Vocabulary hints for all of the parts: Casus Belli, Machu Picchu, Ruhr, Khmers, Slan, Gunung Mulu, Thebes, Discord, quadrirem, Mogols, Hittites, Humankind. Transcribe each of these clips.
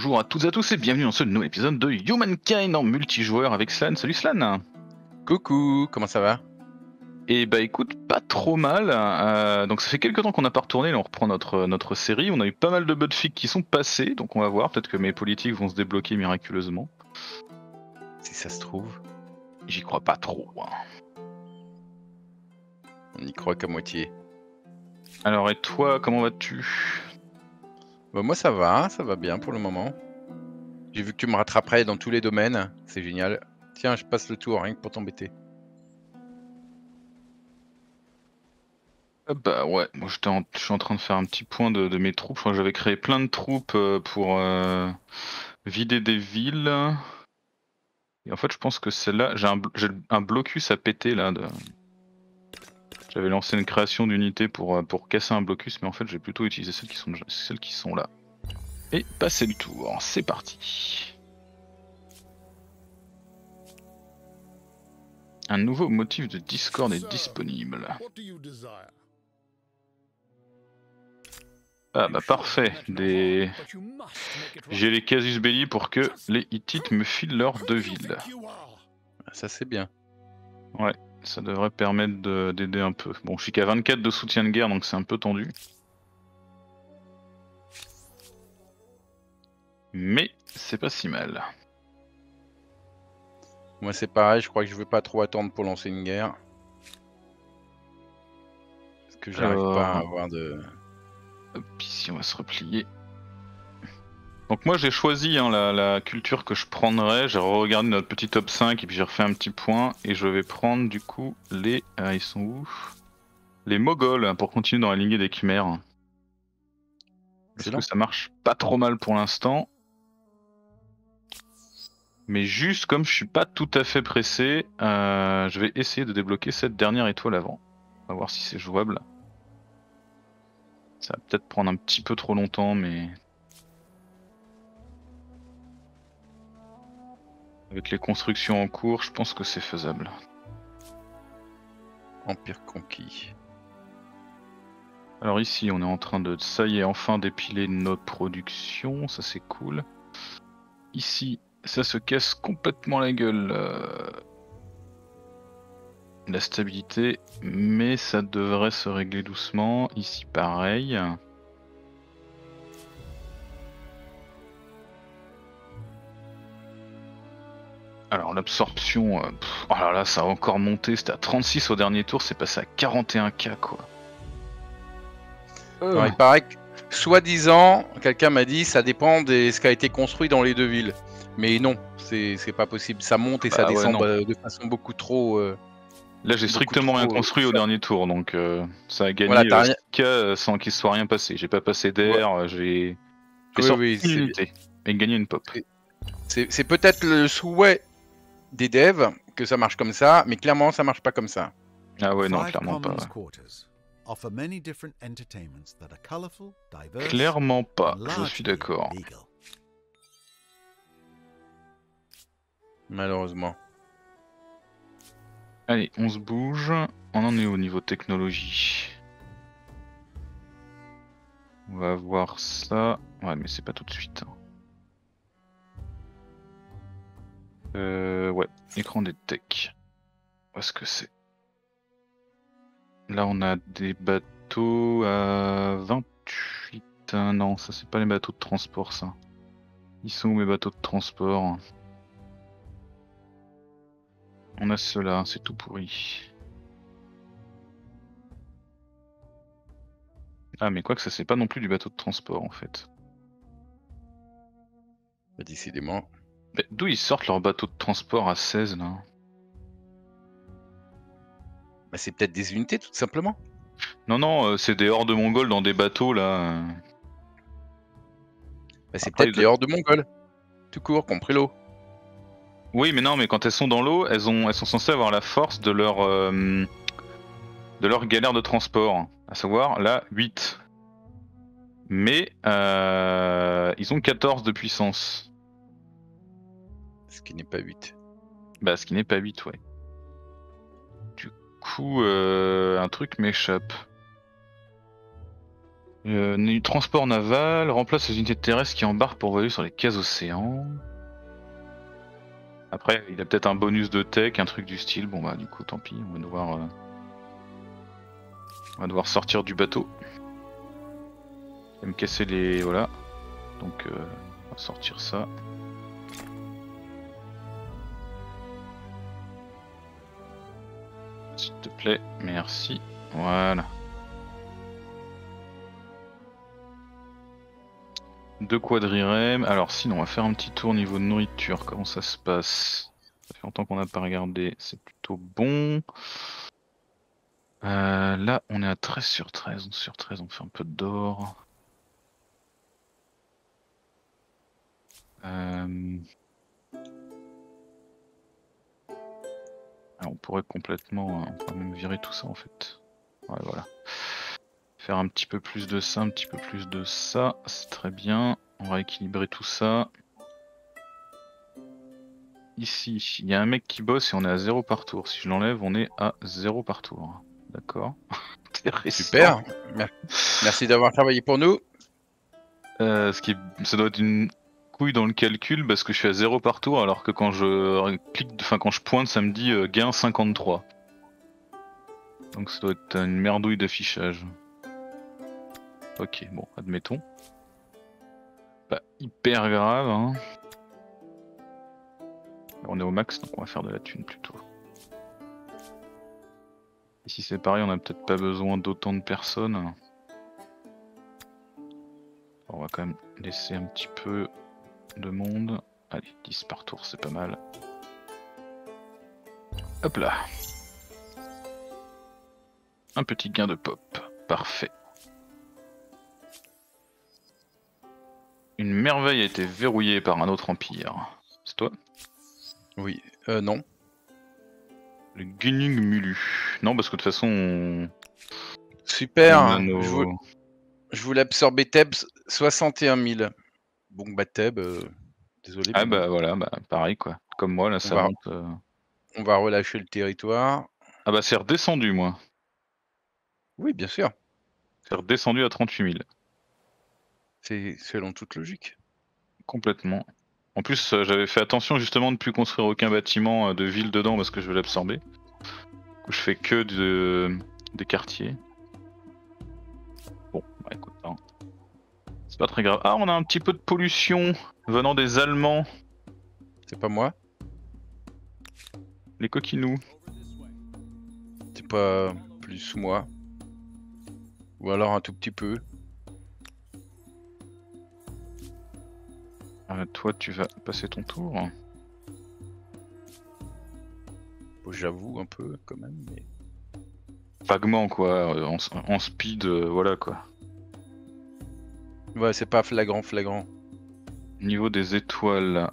Bonjour à toutes et à tous et bienvenue dans ce nouvel épisode de Humankind en multijoueur avec Slan. Salut Slan. Coucou, comment ça va? Eh bah écoute, pas trop mal. Donc ça fait quelques temps qu'on n'a pas retourné, là on reprend notre série. On a eu pas mal de botfics qui sont passés, donc on va voir, peut-être que mes politiques vont se débloquer miraculeusement. Si ça se trouve. J'y crois pas trop. Hein. On n'y croit qu'à moitié. Alors et toi, comment vas-tu? Bah moi ça va bien pour le moment. J'ai vu que tu me rattraperais dans tous les domaines, c'est génial. Tiens, je passe le tour rien que pour t'embêter. Bah ouais, moi je suis en train de faire un petit point de mes troupes. Je crois que j'avais créé plein de troupes pour vider des villes. Et en fait je pense que celle-là, j'ai un blocus à péter là. J'avais lancé une création d'unité pour casser un blocus, mais en fait j'ai plutôt utilisé celles qui sont là. Et passer le tour, c'est parti. Un nouveau motif de Discord est disponible. Ah bah parfait, j'ai les Casus Belli pour que les Hittites me filent leurs deux villes. Ça c'est bien. Ouais. Ça devrait permettre d'aider un peu. Bon, je suis qu'à 24 de soutien de guerre, donc c'est un peu tendu. Mais c'est pas si mal. Moi c'est pareil, je crois que je veux pas trop attendre pour lancer une guerre. Parce que j'arrive pas à avoir de... Hop, ici on va se replier. Donc moi j'ai choisi hein, la culture que je prendrais, j'ai regardé notre petit top 5 et puis j'ai refait un petit point et je vais prendre du coup les... Ah, ils sont où? Les Mogols pour continuer dans la lignée des Khmers. Parce que ça marche pas trop mal pour l'instant. Mais juste comme je suis pas tout à fait pressé, je vais essayer de débloquer cette dernière étoile avant. On va voir si c'est jouable. Ça va peut-être prendre un petit peu trop longtemps mais... Avec les constructions en cours, je pense que c'est faisable. Empire conquis. Alors ici, on est en train de... Ça y est, enfin d'épiler notre production, ça c'est cool. Ici, ça se casse complètement la gueule. La stabilité, mais ça devrait se régler doucement. Ici, pareil. Alors l'absorption, oh là là, ça a encore monté, c'était à 36 au dernier tour, c'est passé à 41K quoi. Non, il paraît que, soi-disant, quelqu'un m'a dit, ça dépend de ce qui a été construit dans les deux villes. Mais non, c'est pas possible, ça monte et ça descend de façon beaucoup trop... Là j'ai strictement rien construit au dernier tour, donc ça a gagné voilà, K sans qu'il se soit rien passé. J'ai pas passé d'air, ouais. J'ai sorti une unité et gagné une pop. C'est peut-être le souhait des devs que ça marche comme ça, mais clairement ça marche pas comme ça. Ah ouais, non, clairement pas. Ouais. Clairement pas, je suis d'accord. Malheureusement. Allez, on se bouge. On en est au niveau technologie. On va voir ça. Ouais, mais c'est pas tout de suite. Hein. Ouais, écran des tech. Où est-ce que c'est? Là, on a des bateaux à 28. Ah, non, ça, c'est pas les bateaux de transport, ça. Ils sont où mes bateaux de transport? On a ceux-là, c'est tout pourri. Ah, mais quoi que ça, c'est pas non plus du bateau de transport, en fait. Bah, décidément. D'où ils sortent leur bateau de transport à 16 là? Bah c'est peut-être des unités tout simplement. Non non, c'est des hordes mongoles dans des bateaux là. Bah c'est peut-être des hordes mongoles. Tout court, compris l'eau. Oui mais non, mais quand elles sont dans l'eau, elles sont censées avoir la force de leur galère de transport. À savoir la 8. Mais ils ont 14 de puissance. Ce qui n'est pas 8. Bah ce qui n'est pas 8 ouais. Du coup un truc m'échappe. Du transport naval remplace les unités terrestres qui embarquent pour voler sur les cases océans. Après, il a peut-être un bonus de tech, un truc du style. Bon bah du coup, tant pis, on va devoir sortir du bateau. Il me casser les... voilà. Donc on va sortir ça. S'il te plaît, merci. Voilà. 2 quadrirem. Alors sinon on va faire un petit tour niveau de nourriture, comment ça se passe? Ça fait longtemps qu'on n'a pas regardé, c'est plutôt bon. Là on est à 13/13, 11/13, on fait un peu d'or. Alors on pourrait complètement, on pourrait même virer tout ça en fait. Ouais voilà. Faire un petit peu plus de ça, un petit peu plus de ça, c'est très bien. On va équilibrer tout ça. Ici, il y a un mec qui bosse et on est à 0 par tour. Si je l'enlève, on est à 0 par tour. D'accord. Super. Merci d'avoir travaillé pour nous. Ça doit être une couille dans le calcul parce que je suis à 0 par tour alors que quand je clique, quand je pointe, ça me dit gain 53. Donc ça doit être une merdouille d'affichage. Ok, bon, admettons. Pas hyper grave, hein. On est au max, donc on va faire de la thune plutôt. Ici c'est pareil, on a peut-être pas besoin d'autant de personnes. On va quand même laisser un petit peu de monde. Allez, 10 par tour, c'est pas mal. Hop là. Un petit gain de pop, parfait. Une merveille a été verrouillée par un autre empire. C'est toi? Oui, non. Le Gunung Mulu. Non, parce que de toute façon... On... Super, on nos... je voulais absorber Thebes 61 000. Bon, bah Thebes, désolé. Ah bah voilà, bah, pareil quoi. Comme moi, là, ça monte... On va relâcher le territoire. Ah bah c'est redescendu, moi. Oui, bien sûr. C'est redescendu à 38 000. C'est selon toute logique. Complètement. En plus, j'avais fait attention justement de ne plus construire aucun bâtiment de ville dedans parce que je veux l'absorber. Je fais que des quartiers. Bon, bah écoute, hein. C'est pas très grave. Ah, on a un petit peu de pollution venant des Allemands. C'est pas moi. Les coquinous. C'est pas plus moi. Ou alors un tout petit peu. Toi, tu vas passer ton tour. Bon, j'avoue un peu quand même, mais... Vaguement quoi, en speed, voilà quoi. Ouais, c'est pas flagrant. Au niveau des étoiles,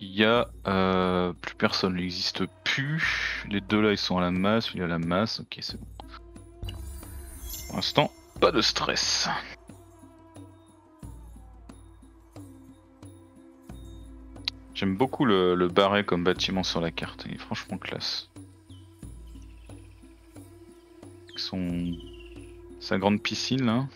il y a plus personne, il n'existe plus. Les deux là, ils sont à la masse, il y a la masse, ok c'est bon. Pour l'instant, pas de stress. J'aime beaucoup le barret comme bâtiment sur la carte, il est franchement classe. Avec sa grande piscine là.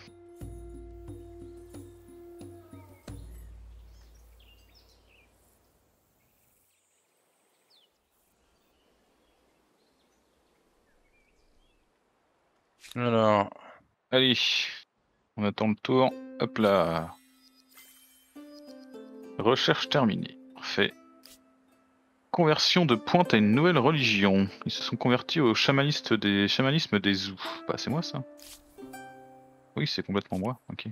Alors, allez, on attend le tour, hop là. Recherche terminée. Fait. Conversion de Pointe à une nouvelle religion. Ils se sont convertis au chamanisme des Zoos. Bah c'est moi ça. Oui c'est complètement moi. Ok.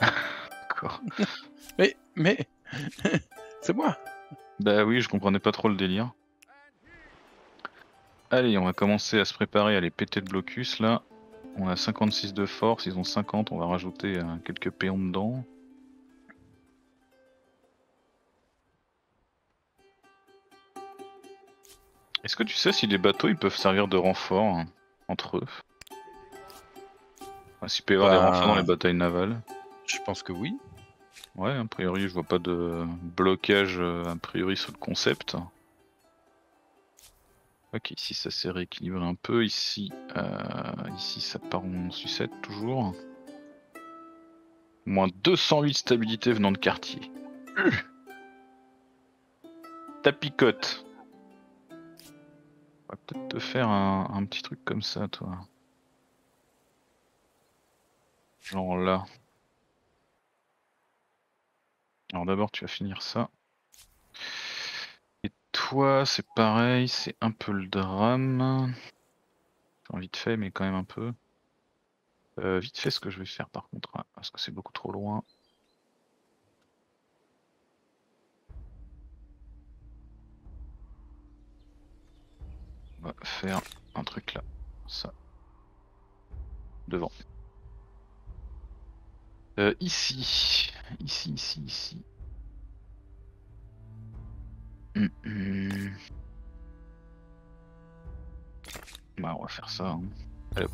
D'accord. Mais c'est moi. Bah oui je comprenais pas trop le délire. Allez on va commencer à se préparer à les péter de blocus là. On a 56 de force, ils ont 50, on va rajouter quelques péons dedans. Est-ce que tu sais si les bateaux ils peuvent servir de renfort hein, entre eux? S'il peut y avoir des renforts dans les batailles navales? Je pense que oui. Ouais, a priori je vois pas de blocage a priori sur le concept. Ok, ici ça s'est rééquilibré un peu, ici ça part en sucette toujours. Moins 208 stabilité venant de quartier. Tapicote. On va peut-être te faire un petit truc comme ça, toi. Genre là. Alors d'abord, tu vas finir ça. Et toi, c'est pareil, c'est un peu le drame. Enfin, vite fait, mais quand même un peu. Vite fait, ce que je vais faire par contre, hein, parce que c'est beaucoup trop loin. On va faire un truc là, ça, devant. Ici. Bah, on va faire ça. Hein. Allez, hop.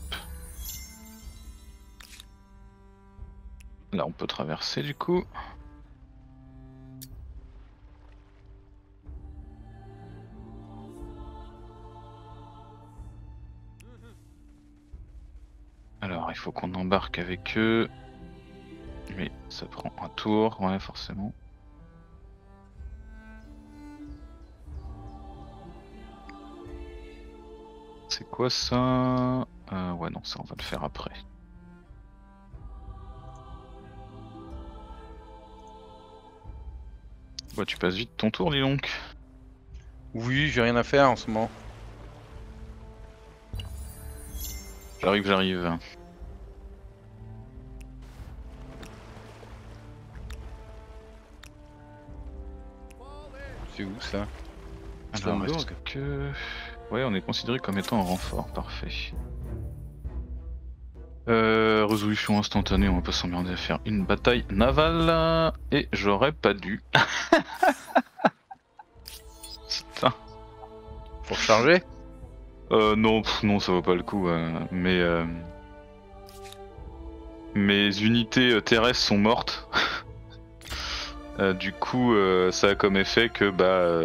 Là, on peut traverser du coup. Alors, il faut qu'on embarque avec eux. Mais ça prend un tour, ouais, forcément. C'est quoi ça? Ouais, non, ça on va le faire après. Ouais, tu passes vite ton tour, dis donc. Oui, j'ai rien à faire en ce moment. J'arrive. C'est où ça? Alors, est-ce que... Ouais, on est considéré comme étant un renfort, parfait. Résolution instantanée, on va pas s'emmerder à faire une bataille navale. Et j'aurais pas dû. Putain. Pour charger? Non, ça vaut pas le coup. Mes unités terrestres sont mortes. Du coup, ça a comme effet que bah,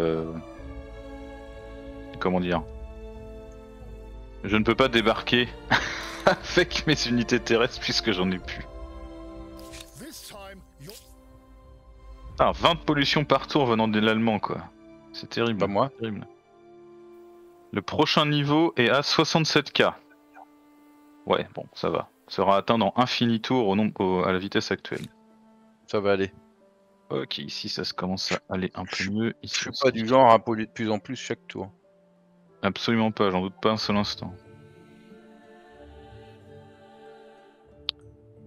comment dire, je ne peux pas débarquer avec mes unités terrestres puisque j'en ai plus. Ah, 20 pollutions par tour venant de l'allemand, quoi. C'est terrible. Pas moi. Terrible. Le prochain niveau est à 67K. Ouais, bon, ça va. Sera atteint dans infini tour à la vitesse actuelle. Ça va aller. Ok, ici ça se commence à aller un peu mieux. Ici, je suis pas du genre à polluer de plus en plus chaque tour. Absolument pas, j'en doute pas un seul instant.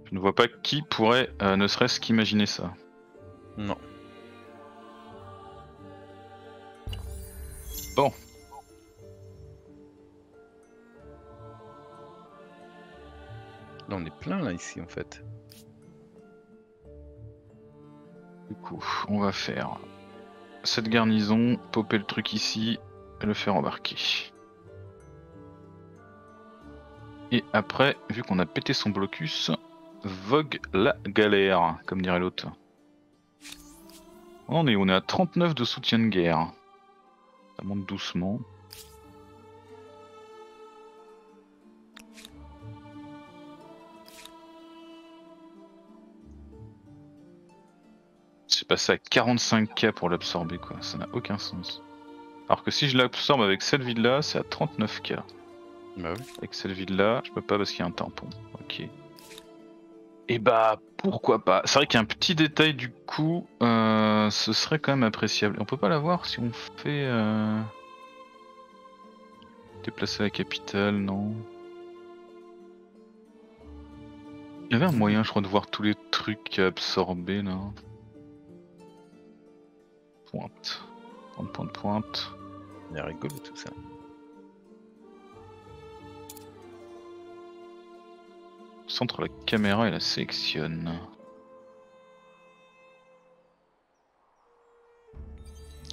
Je ne vois pas qui pourrait ne serait-ce qu'imaginer ça. Non. Bon. Là on est plein là ici en fait. Du coup, on va faire cette garnison, popper le truc ici, et le faire embarquer. Et après, vu qu'on a pété son blocus, vogue la galère, comme dirait l'autre. On est à 39 de soutien de guerre. Ça monte doucement. J'ai passé à 45K pour l'absorber, quoi, ça n'a aucun sens. Alors que si je l'absorbe avec cette ville là, c'est à 39K. Bah oui. Avec cette ville là, je peux pas parce qu'il y a un tampon. Ok. Et bah pourquoi pas. C'est vrai qu'il y a un petit détail du coup, ce serait quand même appréciable. On peut pas l'avoir si on fait déplacer la capitale, non. Il y avait un moyen, je crois, de voir tous les trucs absorbés là. Pointe. Il est rigolo tout ça. Centre la caméra et la sélectionne.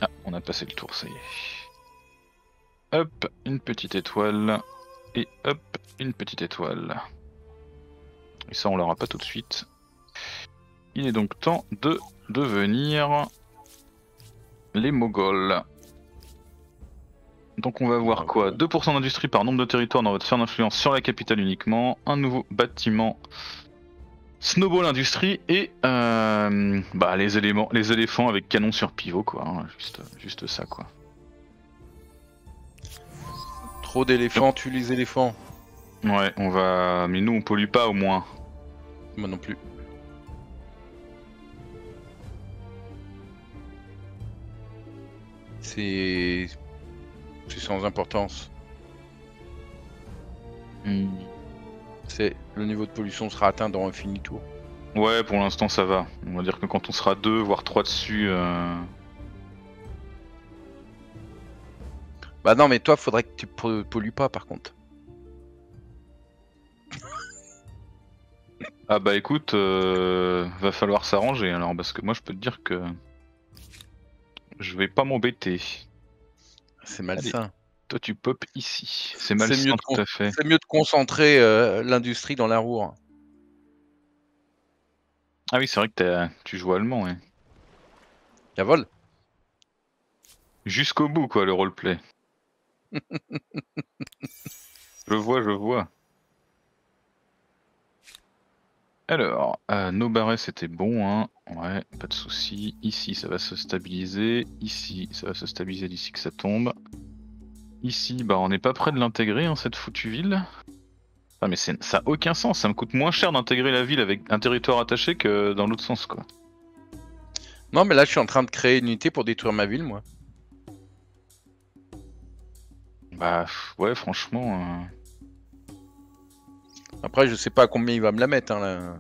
Ah, on a passé le tour, ça y est. Hop, une petite étoile. Et hop, une petite étoile. Et ça, on l'aura pas tout de suite. Il est donc temps de devenir... les Mogols. Donc on va voir quoi, 2% d'industrie par nombre de territoires dans votre sphère d'influence sur la capitale uniquement, un nouveau bâtiment Snowball Industrie et bah, les éléphants avec canon sur pivot, quoi. Hein, juste ça, quoi. Trop d'éléphants tuent les éléphants. Ouais, on va. Mais nous, on pollue pas au moins. Moi non plus. C'est sans importance. Le niveau de pollution sera atteint dans un fini tour. Ouais, pour l'instant ça va. On va dire que quand on sera 2 voire 3 dessus... Bah non, mais toi faudrait que tu pollues pas par contre. Ah bah écoute, va falloir s'arranger alors, parce que moi je peux te dire que... Je vais pas m'embêter. C'est malsain. Allez. Toi tu pop ici. C'est malsain tout à fait. C'est mieux de concentrer l'industrie dans la Ruhr. Ah oui, c'est vrai que tu joues allemand, ouais. Jawohl. Jusqu'au bout quoi, le roleplay. Je vois. Alors, nos barrets c'était bon, hein. Ouais, pas de soucis. Ici ça va se stabiliser. Ici ça va se stabiliser d'ici que ça tombe. Ici, bah on n'est pas près de l'intégrer, hein, cette foutue ville. Ah mais ça n'a aucun sens, ça me coûte moins cher d'intégrer la ville avec un territoire attaché que dans l'autre sens, quoi. Non mais là je suis en train de créer une unité pour détruire ma ville, moi. Bah ouais, franchement... Après je sais pas à combien il va me la mettre, hein, là.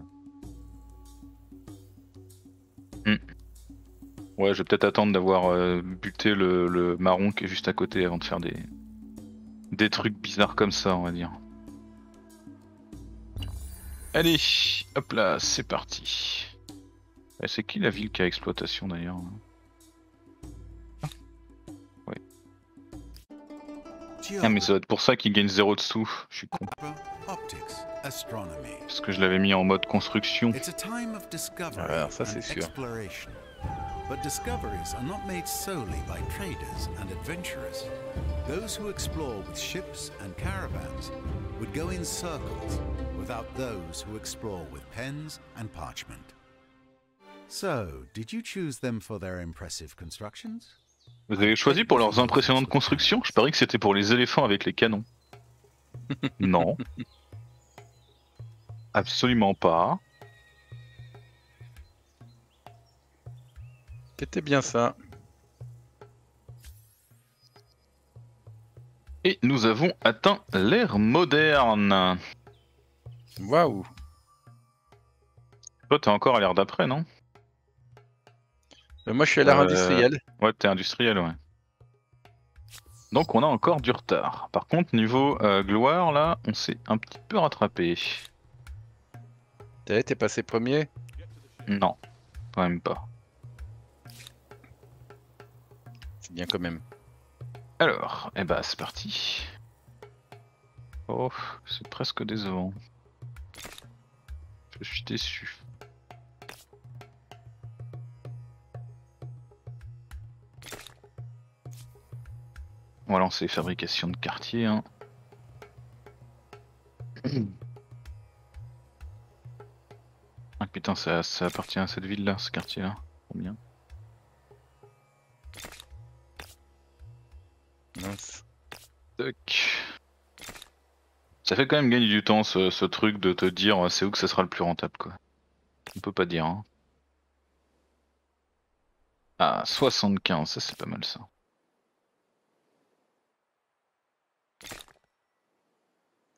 Ouais, je vais peut-être attendre d'avoir buté le marron qui est juste à côté avant de faire des trucs bizarres comme ça, on va dire. Allez, hop là, c'est parti. C'est qui la ville qui a exploitation d'ailleurs? Ouais. Ah mais ça doit être pour ça qu'il gagne 0 dessous, je suis con. Parce que je l'avais mis en mode construction. Alors ça c'est sûr. But discoveries are not made solely by traders and adventurers. Those who explore with ships and caravans would go in circles without those who explore with pens and parchment. So, did you choose them for their impressive constructions? Vous avez choisi pour leurs impressionnantes constructions? Je parie que c'était pour les éléphants avec les canons. Non. Absolument pas. C'était bien ça. Et nous avons atteint l'ère moderne. Waouh. Toi t'es encore à l'ère d'après, non? Moi je suis à l'ère industrielle. Ouais, t'es industriel, ouais. Donc on a encore du retard. Par contre niveau gloire là, on s'est un petit peu rattrapé. T'es passé premier? Non, quand même pas. Bien quand même. Alors, et bah c'est parti. Oh, c'est presque décevant. Je suis déçu. On va lancer fabrication de quartier. Hein. Ah putain, ça appartient à cette ville là, ce quartier là. Combien ? Ça fait quand même gagner du temps ce truc de te dire c'est où que ça sera le plus rentable, quoi. On peut pas dire, hein. Ah, 75, ça c'est pas mal ça.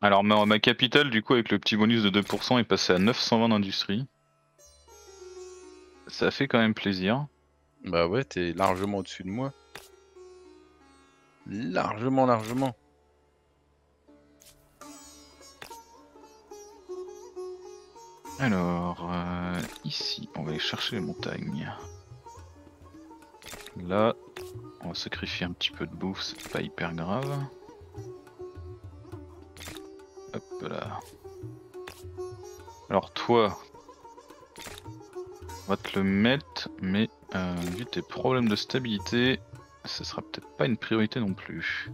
Alors ma capitale du coup avec le petit bonus de 2% est passée à 920 d'industrie. Ça fait quand même plaisir. Bah ouais, t'es largement au-dessus de moi. Largement. Alors, ici, on va aller chercher les montagnes. Là, on va sacrifier un petit peu de bouffe, c'est pas hyper grave. Hop là. Alors toi, on va te le mettre, mais vu tes problèmes de stabilité... Ce sera peut-être pas une priorité non plus.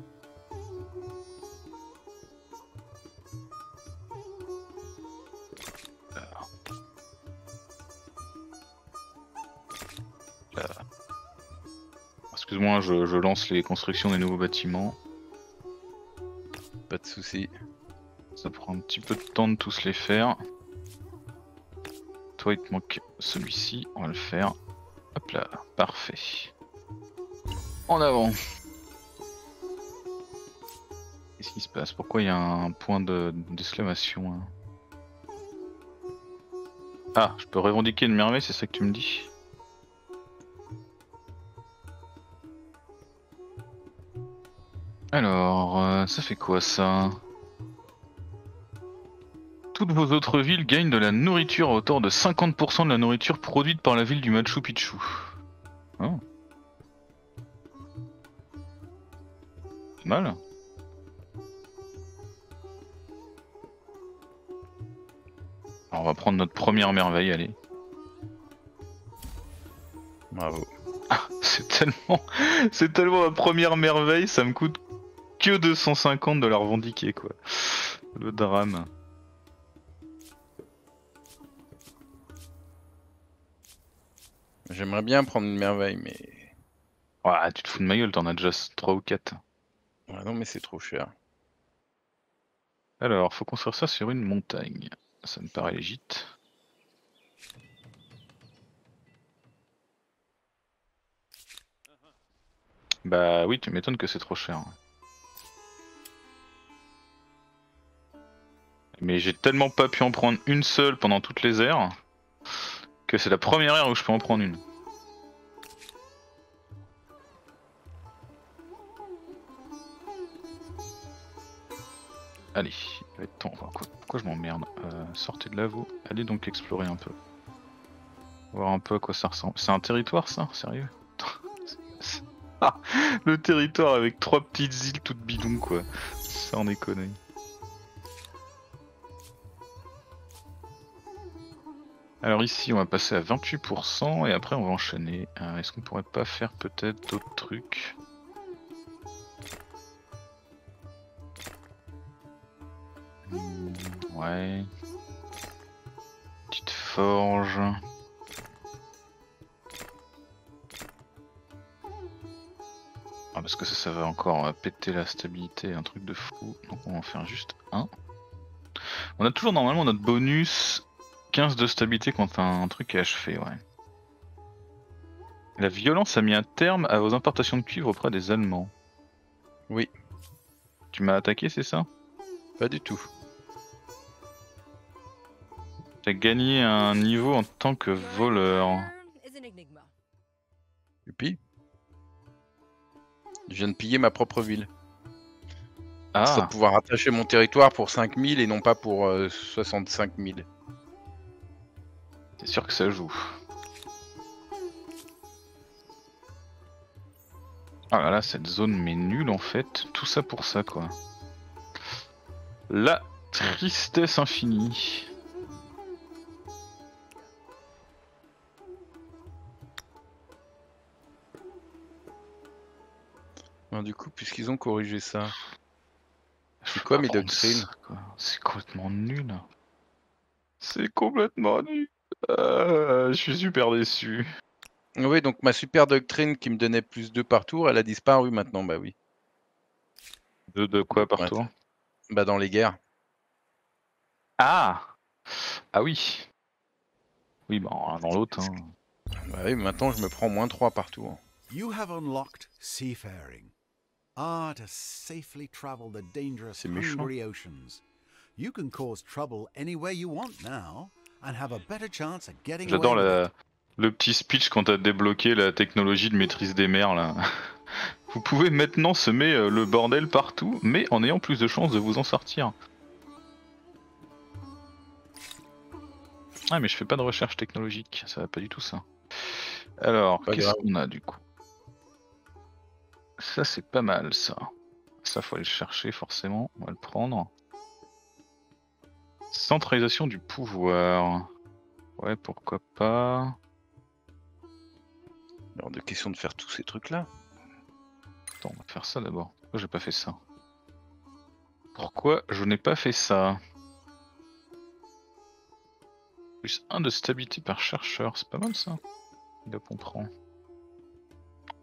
Alors, Excuse-moi, je lance les constructions des nouveaux bâtiments. Pas de soucis. Ça prend un petit peu de temps de tous les faire. Toi, il te manque celui-ci, on va le faire. Hop là, parfait. En avant. Qu'est-ce qui se passe? Pourquoi il y a un point d'exclamation hein? Ah, je peux revendiquer une merveille, c'est ça que tu me dis? Alors, ça fait quoi ça? Toutes vos autres villes gagnent de la nourriture à hauteur de 50% de la nourriture produite par la ville du Machu Picchu. Oh. Pas mal. Alors, on va prendre notre première merveille, allez. Bravo. Ah, c'est tellement ma première merveille, ça me coûte que 250 de la revendiquer quoi. Le drame. J'aimerais bien prendre une merveille mais... Ouah, tu te fous de ma gueule, t'en as déjà 3 ou 4. Ouais, non mais c'est trop cher. Alors, faut construire ça sur une montagne. Ça me paraît légitime. Bah oui, tu m'étonnes que c'est trop cher. Mais j'ai tellement pas pu en prendre une seule pendant toutes les aires que c'est la première aire où je peux en prendre une. Allez, attends, pourquoi je m'emmerde? Sortez de là vous, allez donc explorer un peu. Voir un peu à quoi ça ressemble. C'est un territoire ça? Sérieux? Ah, le territoire avec 3 petites îles toutes bidons quoi. Ça en est connu. Alors ici on va passer à 28% et après on va enchaîner. Est-ce qu'on pourrait pas faire peut-être d'autres trucs? Ouais. Petite forge. Ah, parce que ça va encore péter la stabilité, un truc de fou. Donc on va en faire juste un. On a toujours normalement notre bonus 15 de stabilité quand un truc est achevé, ouais. La violence a mis un terme à vos importations de cuivre auprès des Allemands. Oui. Tu m'as attaqué, c'est ça? Pas du tout. T'as gagné un niveau en tant que voleur. Youpi. Je viens de piller ma propre ville. Ah. Sans pouvoir attacher mon territoire pour 5000 et non pas pour 65 000. C'est sûr que ça joue. Ah là là, cette zone m'est nulle en fait. Tout ça pour ça quoi. La tristesse infinie. Du coup, puisqu'ils ont corrigé ça, c'est quoi mes doctrines? C'est complètement nul. C'est complètement nul. Je suis super déçu. Oui, donc ma super doctrine qui me donnait plus 2 par tour, elle a disparu maintenant. Bah oui. 2 de quoi par tour? Bah dans les guerres. Ah. Ah oui. Oui, bah dans l'autre. Hein. Bah oui, maintenant je me prends moins 3 par tour. You have unlocked seafaring. Ah, to safely travel the dangerous hungry oceans. You can cause trouble anywhere you want now and have a better chance at getting away. J'adore le petit speech quand t'as débloqué la technologie de maîtrise des mers là. Vous pouvez maintenant semer le bordel partout, mais en ayant plus de chances de vous en sortir. Ah mais je fais pas de recherche technologique, ça va pas du tout ça. Alors, qu'est-ce qu'on a du coup? Ça c'est pas mal ça. Ça faut aller le chercher forcément, on va le prendre. Centralisation du pouvoir. Ouais pourquoi pas. Alors de question de faire tous ces trucs là. Attends on va faire ça d'abord. Pourquoi j'ai pas fait ça? Pourquoi je n'ai pas fait ça? Plus 1 de stabilité par chercheur, c'est pas mal ça. Il a comprend.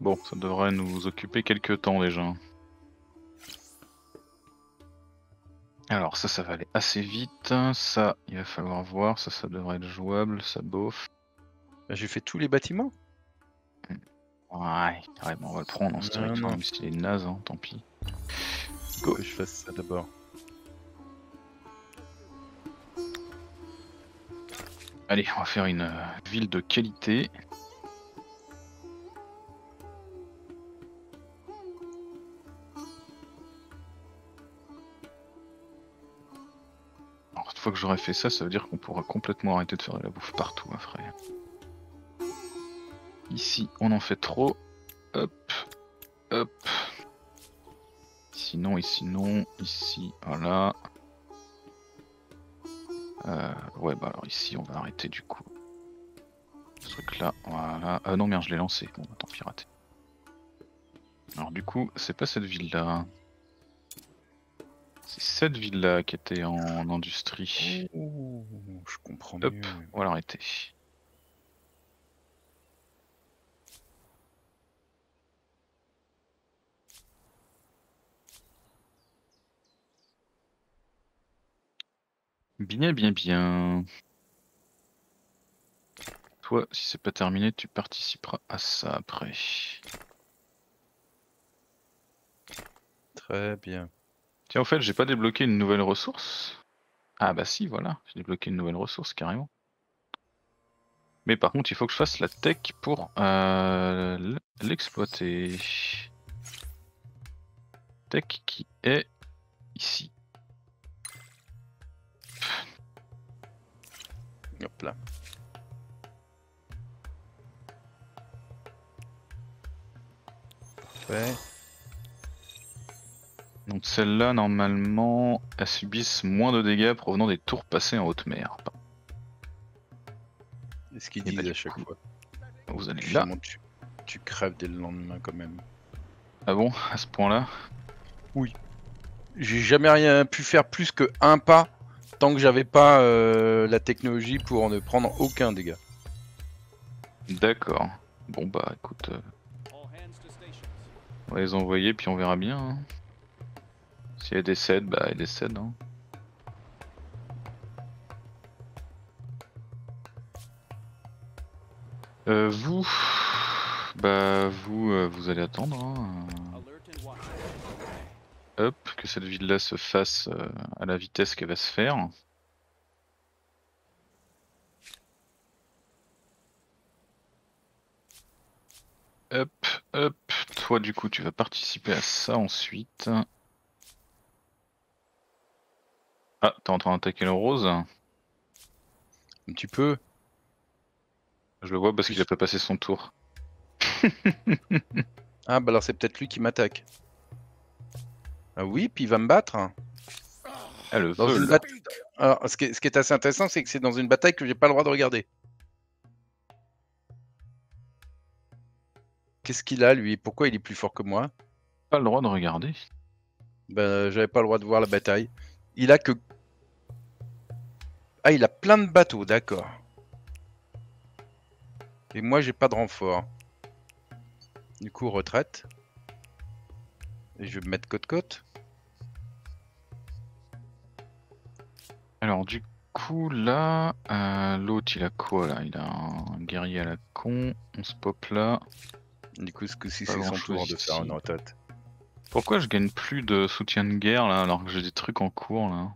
Bon, ça devrait nous occuper quelques temps déjà. Alors ça va aller assez vite, ça il va falloir voir, ça devrait être jouable, ça bof. Bah, j'ai fait tous les bâtiments. Ouais, carrément, on va le prendre en ce territoire, même s'il est naze, hein, tant pis. Go. Que je fasse ça d'abord. Allez, on va faire une ville de qualité. Alors, une fois que j'aurai fait ça, ça veut dire qu'on pourra complètement arrêter de faire de la bouffe partout, hein, frère. Ici, on en fait trop. Hop, hop. Ici non, ici, voilà. Ouais, bah alors ici, on va arrêter du coup. Ce truc-là, voilà. Ah non, merde, je l'ai lancé. Bon, tant pis, raté. Alors du coup, c'est pas cette ville-là. C'est cette ville-là qui était en industrie. Oh, je comprends mieux. Hop, on va l'arrêter. Bien, bien, bien. Toi, si c'est pas terminé, tu participeras à ça après. Très bien. Tiens, au fait, j'ai pas débloqué une nouvelle ressource. Ah bah si, voilà, j'ai débloqué une nouvelle ressource carrément. Mais par contre, il faut que je fasse la tech pour l'exploiter. Tech qui est ici. Hop là. Parfait. Donc celles-là normalement elles subissent moins de dégâts provenant des tours passés en haute mer. C'est ce qu'ils disent à chaque fois. Vous allez là. Tu crèves dès le lendemain quand même. Ah bon, à ce point-là? Oui. J'ai jamais rien pu faire plus que un pas. Tant que j'avais pas la technologie pour ne prendre aucun dégât. D'accord. Bon bah écoute, on va les envoyer puis on verra bien. Hein. Si elle décède, bah elle décède. Hein. Vous, bah vous, vous allez attendre. Hein. Hop, que cette ville-là se fasse à la vitesse qu'elle va se faire. Hop, hop, toi du coup tu vas participer à ça ensuite. Ah, t'es en train d'attaquer le rose? Un petit peu. Je le vois parce qu'il a pas passé son tour. Ah bah alors c'est peut-être lui qui m'attaque. Ah oui, puis il va me battre. Ah, le vol. Alors, ce qui est assez intéressant, c'est que c'est dans une bataille que j'ai pas le droit de regarder. Qu'est-ce qu'il a, lui? Pourquoi il est plus fort que moi? Pas le droit de regarder. Ben, j'avais pas le droit de voir la bataille. Il a que... Ah, il a plein de bateaux, d'accord. Et moi, j'ai pas de renfort. Du coup, retraite. Et je vais me mettre côte-côte. Alors du coup là, l'autre il a quoi là? Il a un guerrier à la con, on se pop là. Du coup ce que si c'est son tour de faire une retraite. Pourquoi je gagne plus de soutien de guerre là alors que j'ai des trucs en cours là?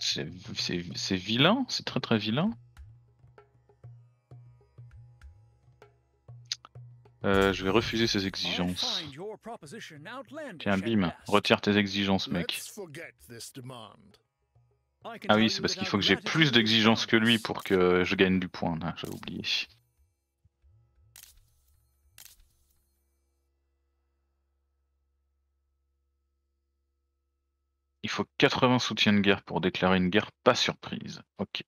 C'est vilain, c'est très très vilain. Je vais refuser ses exigences. Tiens, bim, retire tes exigences, mec. Ah oui, c'est parce qu'il faut que j'ai plus d'exigences que lui pour que je gagne du point, là, j'avais oublié. Il faut 80 soutiens de guerre pour déclarer une guerre pas surprise. Ok.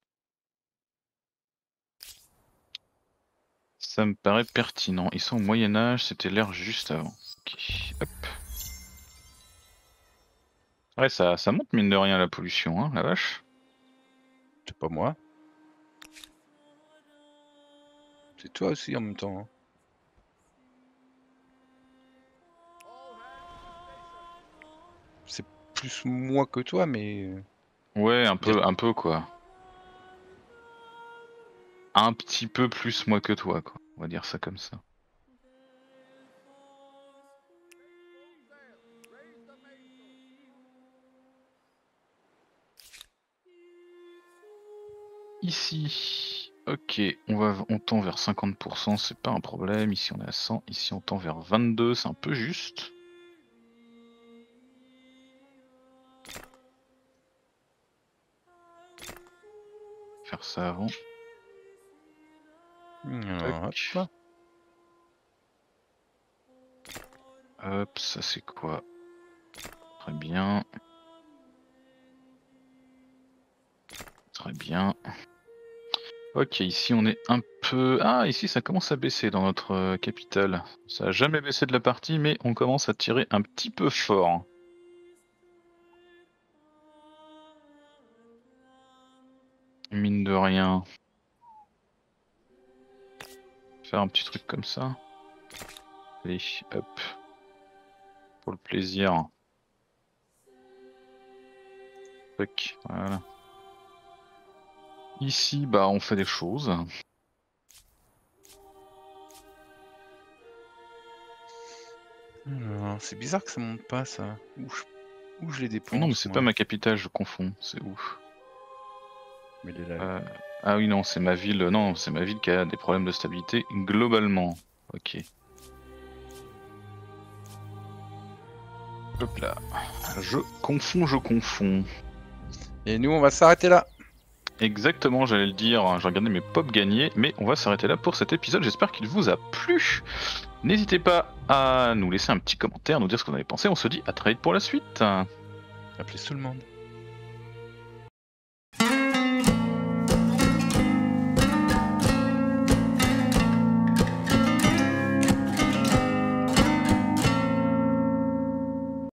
Ça me paraît pertinent. Ils sont au Moyen-Âge, c'était l'ère juste avant. Okay. Hop. Ouais, ça monte mine de rien la pollution, hein, la vache. C'est pas moi. C'est toi aussi en même temps. Hein. C'est plus moi que toi, mais... Ouais, un peu quoi. Un petit peu plus moi que toi, quoi. On va dire ça comme ça. Ici, ok, on tend vers 50%, c'est pas un problème. Ici on est à 100, ici on tend vers 22, c'est un peu juste. Faire ça avant. Hop. Hop, ça c'est quoi? Très bien. Très bien. Ok, ici on est un peu... Ah, ici ça commence à baisser dans notre capitale. Ça n'a jamais baissé de la partie, mais on commence à tirer un petit peu fort. Mine de rien. Faire un petit truc comme ça. Allez, hop. Pour le plaisir. Tac, voilà. Ici, bah, on fait des choses. C'est bizarre que ça monte pas, ça. Où je les dépense. Non, mais c'est pas ma capitale, je confonds. C'est ouf. Mais les là. Ah oui, non, c'est ma ville. Non, c'est ma ville qui a des problèmes de stabilité globalement. Ok. Hop là. Je confonds. Et nous, on va s'arrêter là. Exactement, j'allais le dire, j'ai regardé mes pop gagnés, mais on va s'arrêter là pour cet épisode, j'espère qu'il vous a plu. N'hésitez pas à nous laisser un petit commentaire, nous dire ce que vous en avez pensé, on se dit à très vite pour la suite. Appelez tout le monde.